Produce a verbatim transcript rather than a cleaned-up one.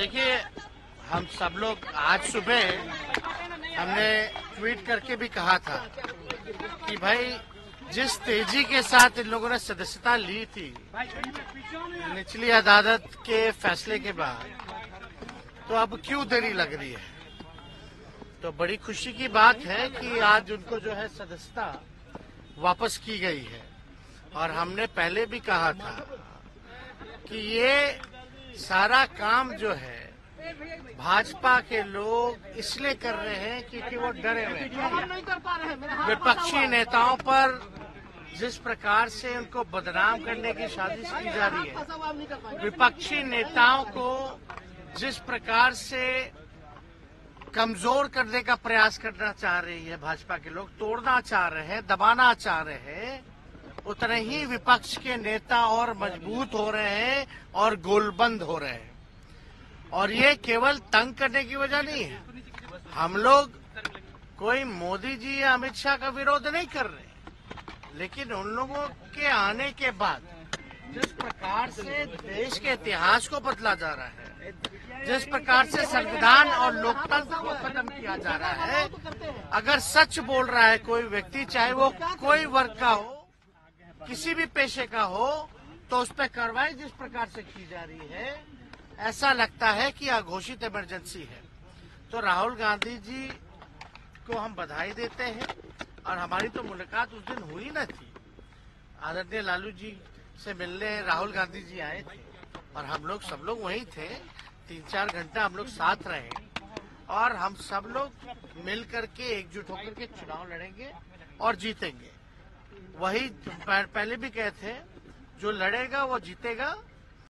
देखिए, हम सब लोग आज सुबह हमने ट्वीट करके भी कहा था कि भाई जिस तेजी के साथ इन लोगों ने सदस्यता ली थी निचली अदालत के फैसले के बाद, तो अब क्यों देरी लग रही है। तो बड़ी खुशी की बात है कि आज उनको जो है सदस्यता वापस की गई है। और हमने पहले भी कहा था कि ये सारा काम जो है भाजपा के लोग इसलिए कर रहे हैं क्योंकि वो डरे हैं। विपक्षी नेताओं पर जिस प्रकार से उनको बदनाम करने की साजिश की जा रही है, विपक्षी नेताओं को जिस प्रकार से कमजोर करने का प्रयास करना चाह रही है भाजपा के लोग, तोड़ना चाह रहे हैं, दबाना चाह रहे हैं, उतने ही विपक्ष के नेता और मजबूत हो रहे हैं और गोलबंद हो रहे हैं। और ये केवल तंग करने की वजह नहीं है। हम लोग कोई मोदी जी या अमित शाह का विरोध नहीं कर रहे, लेकिन उन लोगों के आने के बाद जिस प्रकार से देश के इतिहास को बदला जा रहा है, जिस प्रकार से संविधान और लोकतंत्र को खत्म किया जा रहा है, अगर सच बोल रहा है कोई व्यक्ति, चाहे वो कोई वर्ग का हो, किसी भी पेशे का हो, तो उस पर कार्रवाई जिस प्रकार से की जा रही है, ऐसा लगता है कि अघोषित इमरजेंसी है। तो राहुल गांधी जी को हम बधाई देते हैं। और हमारी तो मुलाकात उस दिन हुई न थी, आदरणीय लालू जी से मिलने राहुल गांधी जी आए थे और हम लोग सब लोग वहीं थे। तीन चार घंटा हम लोग साथ रहे और हम सब लोग मिल करके एकजुट होकर के चुनाव लड़ेंगे और जीतेंगे। वही पहले भी कहे थे, जो लड़ेगा वो जीतेगा।